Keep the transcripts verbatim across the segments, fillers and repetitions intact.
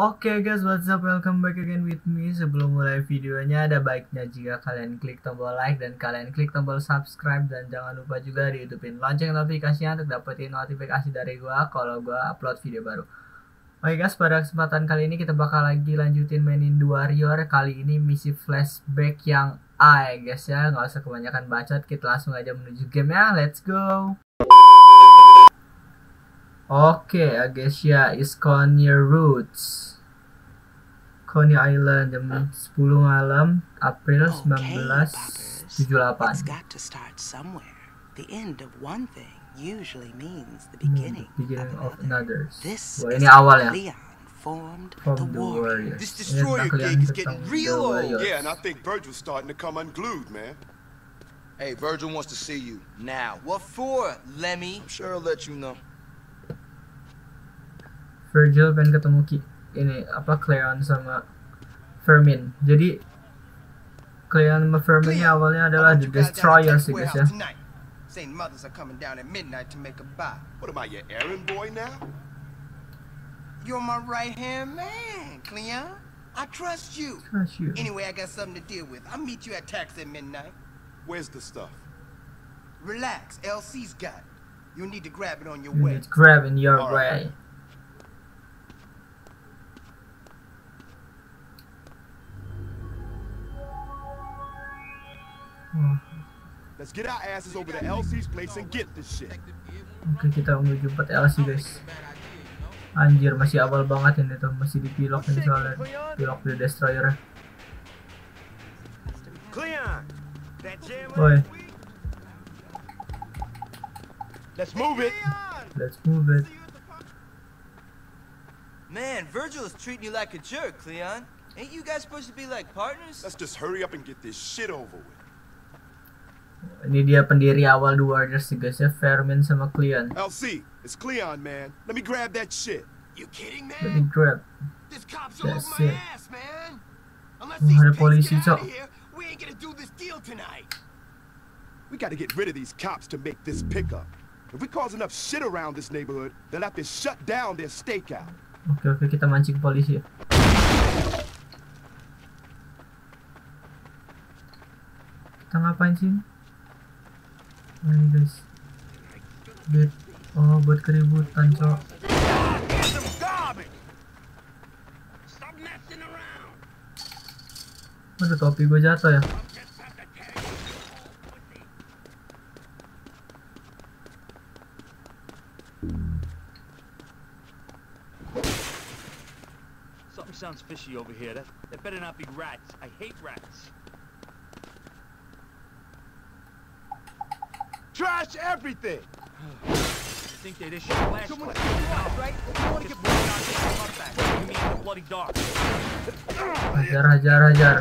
Oke okay guys, what's up, welcome back again with me. Sebelum mulai videonya, ada baiknya jika kalian klik tombol like dan kalian klik tombol subscribe. Dan jangan lupa juga dihidupin lonceng notifikasinya untuk dapetin notifikasi dari gua kalau gua upload video baru. Oke okay guys, pada kesempatan kali ini kita bakal lagi lanjutin mainin The Warriors. Kali ini misi flashback yang A ya guys ya, nggak usah kebanyakan bacot, kita langsung aja menuju gamenya, let's go. Okay, Agesia is Conyer Roots, Coney Island, jam sepuluh malam, April nineteen seventy-eight. Got to start somewhere. The end of one thing usually means the beginning of another. This is Leon formed the Warriors. This Destroyer gig is getting real old. Yeah, and I think Virgil's starting to come unglued, man. Hey, Virgil wants to see you now. What for, Lemmy? I'm sure I'll let you know. Virgil pengen ketemu Ki, ini apa Cleon sama Fermin. Jadi Cleon sama Fermin awalnya adalah the Destroyers sih guys ya. Satan's Mothers are coming down at midnight to make a buy. What am I, your errand boy now? You're my right hand man, Cleon. I trust you. Trust you. Anyway, I got something to deal with. I'll meet you at tax at midnight. Where's the stuff? Relax, L C's got it. You need to grab it on your way. It's grabbing your way. Let's get our asses over to L C's place and get this shit. Oke, kita menuju tempat L C guys. Anjir, masih awal banget ini tuh, masih dipilok ini soalnya, pilok The Destroyer. Oi. Let's move it. Let's move it. Man, Virgil is treating you like a jerk, Cleon. Ain't you guys supposed to be like partners? Let's just hurry up and get this shit over with. Ini dia pendiri awal The Warriors guys ya, Fermin sama Cleon. L C, it's Cleon man. Let me grab that shit. You kidding man? Let me grab. This cop's all over my ass, man. Unless these pigs get out of here, we ain't gonna do this deal tonight. We gotta get rid of these cops to make this pickup. If we cause enough shit around this neighborhood, they'll have to shut down their stakeout. Oke oke, kita mancing polisi. Kita ngapain sih? Nah ini guys, Bit. Oh buat keributan cok. Aduh, topi gue jatuh ya. Something sounds fishy over here. That, that better not be rats. I hate rats. Trash everything. You think they'd issue a last one, right? You want to get back. You mean the bloody dog. Hajar, hajar, hajar.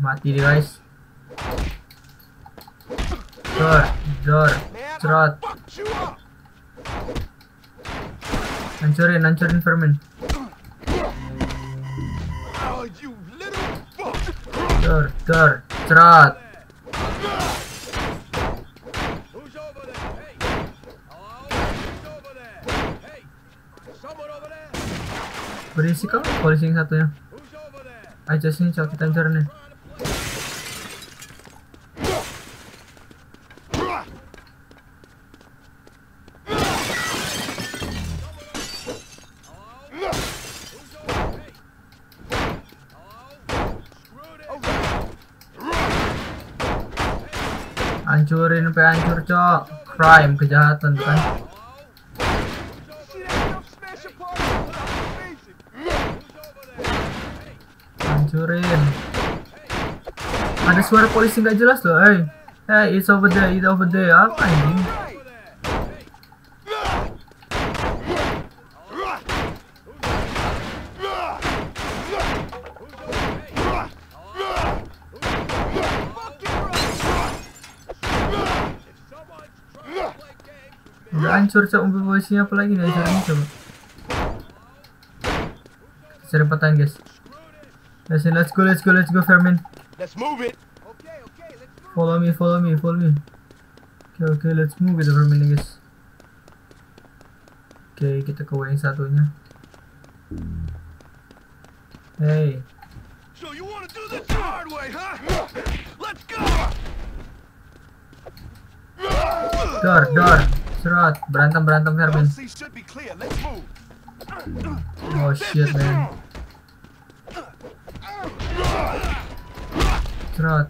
Mati dia guys. Jor, jor, cerot. Hancurin, hancurin Fermin. Dor, dor, trot. Who's over there? Hey. Hello? Who's over there? Hey. Someone over there. Berisi kok polisi yang satunya. Aja sini cok, kita hancur nih. Hancurin sampai hancur cok. Crime, kejahatan kan. Hancurin. Ada suara polisi nggak jelas loh. Hey, hey, it's over there, it's over there. Apa ini? Hancur cok mobil polisinya, apalagi nih hancurnya coba. Serempatan guys. Let's let's go, let's go, let's go Fermin. Let's move it. Follow me, follow me, follow me. Okay, okay, let's move with the Fermin, guys. Okay, kita kawain satunya. Hey. So you want to do this the hard way, huh? Let's go. Door, door. Serot. Berantem, berantem, Fermin. Oh shit, man. Serot.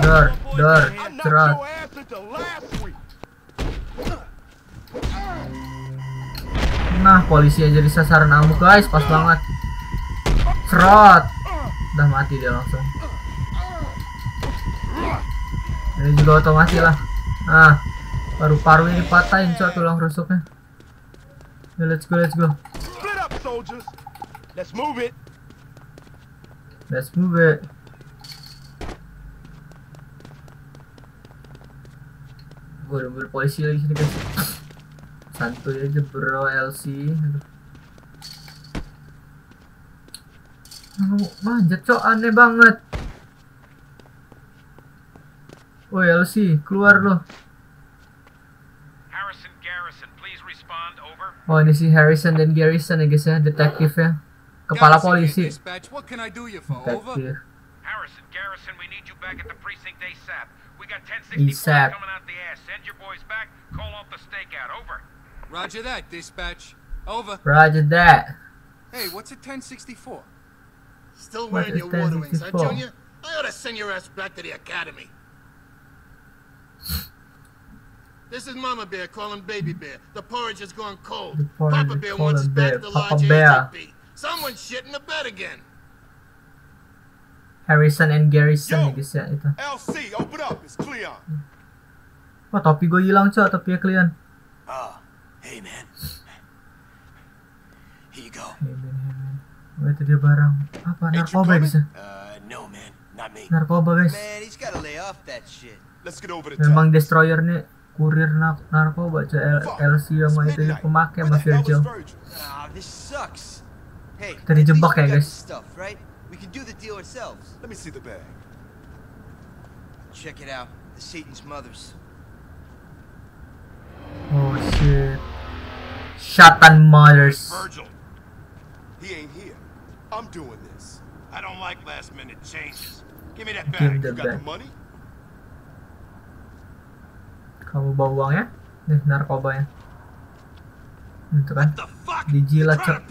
Door, door. Serot. Nah, polisi aja disasaran amuk, guys, pas banget. Serot. Udah mati dia langsung. Ini juga otomatis lah. Ah, paru-paru ini patahin, coy, tulang rusuknya. Yeah, let's go, let's go. Let's move it. Let's move it. Gue udah polisi lagi sini, guys. Santuy aja bro, L C. Aduh, manjat cok, aneh banget. Woi L C, keluar loh. Harrison, Garrison, please respond, over. Oh, ini si Harrison dan Garrison ya guys ya, detektif ya. Kepala polisi. Detektif. Harrison, Garrison, we need you back at the precinct ASAP. We got ten sixty-four coming out the ass. Send your boys back, call off the stakeout, over. Roger that, dispatch. Over. Roger that. Hey, what's a ten sixty-four? Still wearing your water wings, huh, Junior? I ought to send your ass back to the academy. This is Mama Bear calling Baby Bear. The porridge has gone cold. Papa Bear wants us back to Lodge A T P. Someone's shitting the bed again. Harrison and Garrison, guys ya itu. L C, open up, it's Cleon. Wah, topi gue hilang cok, topi Cleon. Ah. Hey man, here you go. Hey man, hey man. Wait, dia barang apa? Narkoba bisa? Uh, no man, not me. Narkoba guys. Man, he's gotta lay off that shit. Let's get over it. Memang Destroyer nih kurir nar narkoba, L C sama itu pemakai Mas Virgil. Ah, this sucks. Hey, kita dijebak ya guys. We can do the deal ourselves. Let me see the bag. Check it out, the Satan's Mothers. Oh shit. Satan's Mothers. Virgil. He ain't here. I'm doing this. I don't like last minute changes. Give me that bag. You got the money? Kamu bawa uangnya? Nih narkobanya. Itu kan. Dijilat cek.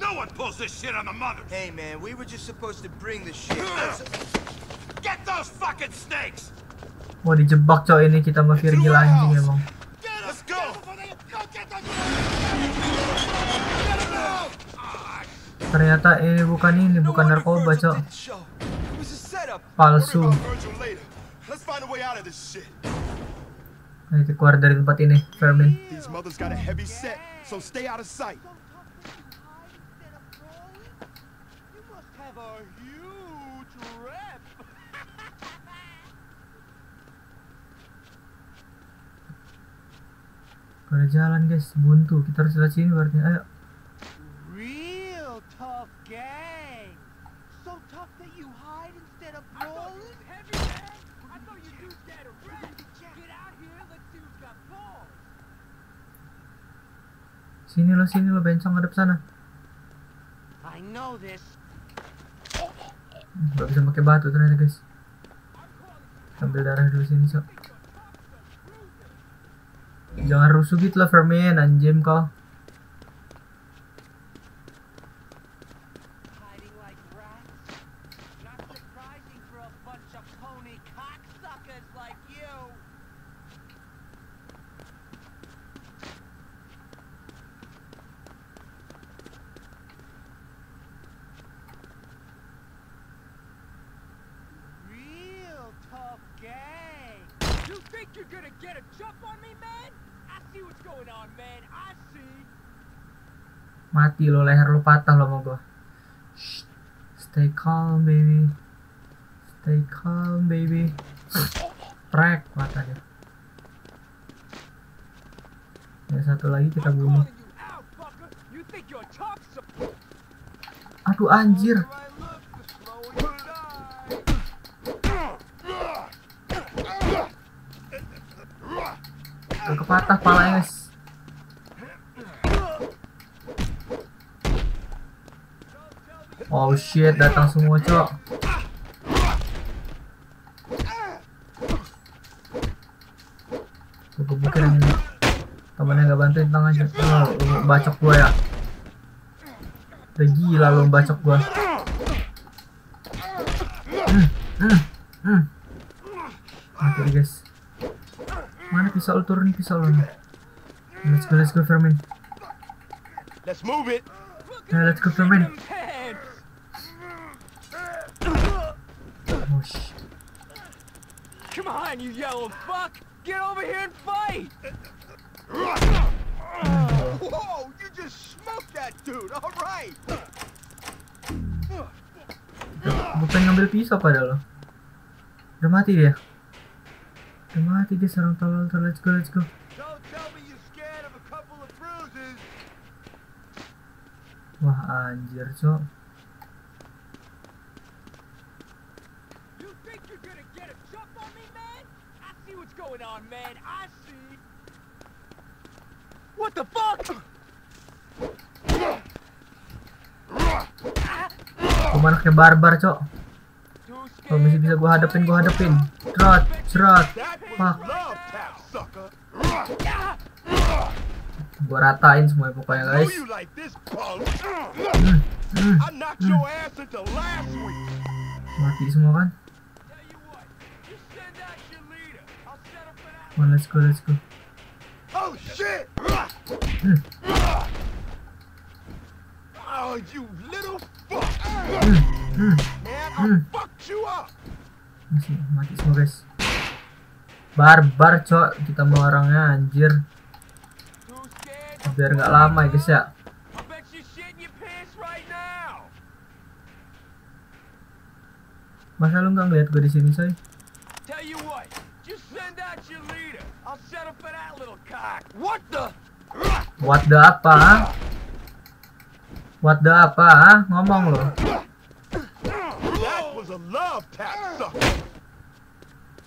No one pulls this shit on the mother. Hey man, we were just supposed to bring the shit. Get those fucking snakes. Wah, dijebak coy ini kita sama Virgil anjing emang. Let's go. Ternyata ini bukan ini, bukan narkoba, coy. Palsu. Ayo keluar dari tempat ini, Fermin. Pada jalan guys, buntu. Kita harus lewat sini berarti. Ayo. Real tough gang. So tough that you hide instead of rolling heavy bags. I thought you do that around. Get out here, let's see who's got balls. Sini lo, sini lo, bencong hadap sana. I know this. Gak bisa pakai batu ternyata guys. Ambil darah dulu sini, sok. Jangan rusuh gitu lah Fermin, anjim kau. Mati lo, leher lo patah lo mau gua. Shh. Stay calm baby, stay calm baby. Trek matanya. Yang satu lagi kita bunuh. Aduh anjir. patah palanya guys. Oh shit, datang semua cok. Gue pikir yang temennya gak bantuin tangan aja. Oh, bacok gue ya. Udah gila lo bacok gue. Hmm, hmm, hmm. Oke guys. Mana pisau lo, turun pisau lo. Let's go, let's go Fermin. Let's move it. Let's go Fermin. Come on, you yellow fuck! Get over here and fight! Whoa, you just smoked that dude, alright! Bukan ngambil pisau padahal. Udah mati dia. Udah mati dia sarang tolol. Let's go, let's go. Wah anjir cok. What the fuck? Cuman kayak barbar, cok. Kalau masih bisa gua hadapin, gua hadapin. Trot, trot. Fuck. Gua ratain semua pokoknya, guys. Hmm, hmm, hmm. Mati semua kan? Come on, let's go, let's go. Oh shit! Mm. Oh, you little fuck! Mm. Mm. Man, mm. I fucked you up. Masih mati semua guys. Barbar cok, kita mau orangnya anjir. Biar nggak lama guys ya. Masa lu nggak ngeliat gue di sini coy? What the? What the apa? What the apa? Ngomong lo.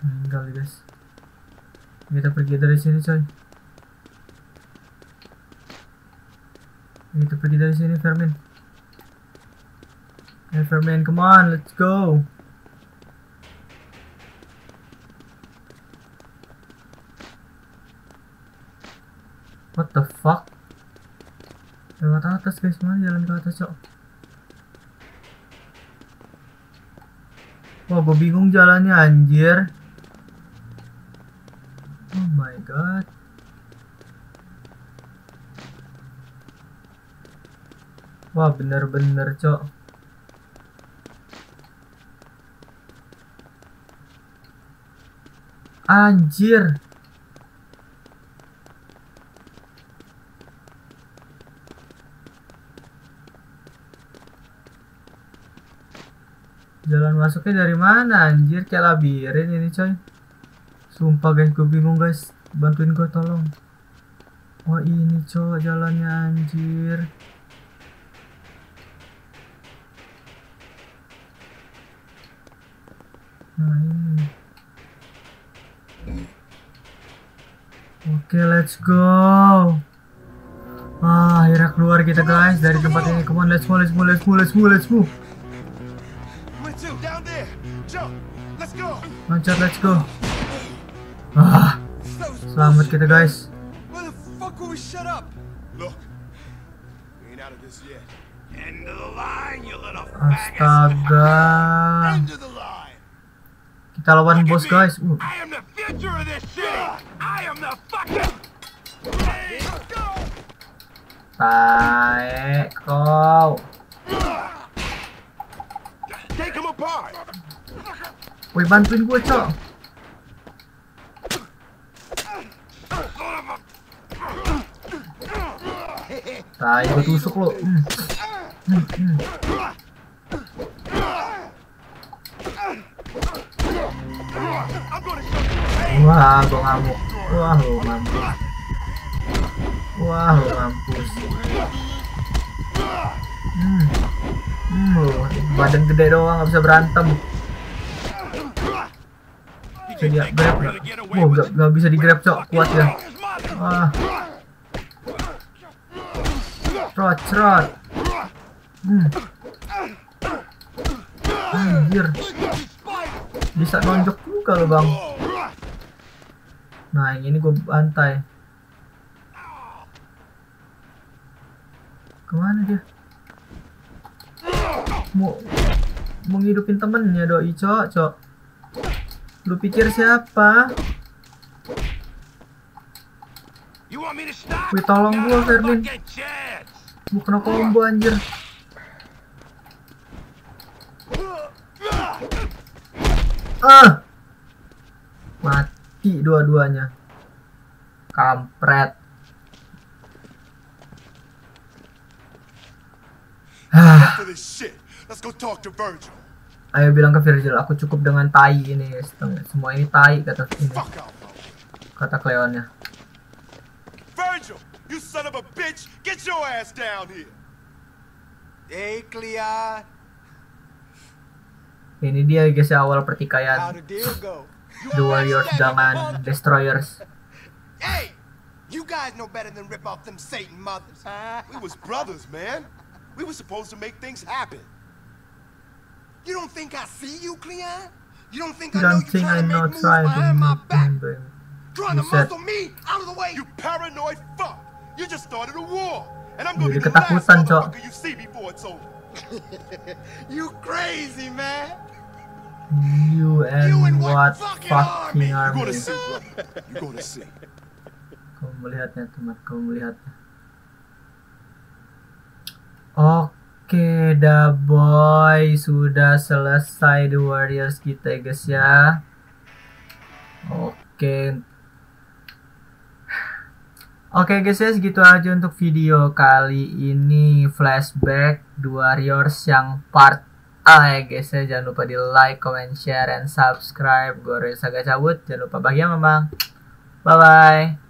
Meninggal guys. Kita pergi dari sini coy. Kita pergi dari sini Fermin. Hey Fermin, come on, let's go. What the fuck? Lewat atas guys, mana jalan ke atas cok? Wah, gue bingung jalannya anjir. Oh my god. Wah, bener-bener cok. Anjir. Jalan masuknya dari mana anjir, kayak labirin ini coy. Sumpah guys, gue bingung guys. Bantuin gue tolong. Oh ini coy jalannya anjir. Nah ini. Oke okay, let's go. Ah, akhirnya keluar kita guys dari tempat ini. Come on, let's go, let's go, let's go, let's go, let's go. Loncat, let's go. Ah, selamat kita guys. Astaga. Kita lawan bos guys. Uh. Taek kau. Woi bantuin gue cok. Tai gue tusuk lo. Hmm. Hmm, hmm. Wah gue ngamuk. Wah lo mampus. Wah lo mampus. Hmm. Hmm, lo badan gede doang gak bisa berantem. Dia grab, oh, gak, gak bisa di grab cok, kuat ya. Uh, trot, trot. Hmm. Anjir. Bisa nonjok juga lo bang. Nah ini gue bantai. Kemana dia? Mau mau ngidupin temennya doi cok cok. Lu pikir siapa? Wih tolong gue Fermin. Gue kena combo anjir. Ah, mati dua-duanya, kampret. Ah. Ayo bilang ke Virgil, aku cukup dengan tai ini, semua ini tai kata ini, kata Cleonnya. Virgil, you son of a bitch, get your ass down here. Hey Cleon. Ini dia guys ya awal pertikaian The Warriors dengan Destroyers. Hey, you guys know better than rip off them Satan's Mothers. We was brothers, man. We were supposed to make things happen. You don't think I see you, Cleon? You don't think I know you trying to make moves behind my back? Trying to muscle me out of the way. You paranoid fuck. You just started a war, and I'm going to be the last motherfucker you see before it's over. You crazy man. You and, you and what fucking, fucking army? army. You go to see. You go to see. Kau melihatnya teman, kau melihatnya. Oke, dah boy, sudah selesai The Warriors kita guys ya. Oke. Oke guys ya, segitu aja untuk video kali ini, flashback The Warriors yang part A ya guys ya. Jangan lupa di like, comment, share, and subscribe. Gue Roy Saga cabut, jangan lupa bahagia memang. Bye bye.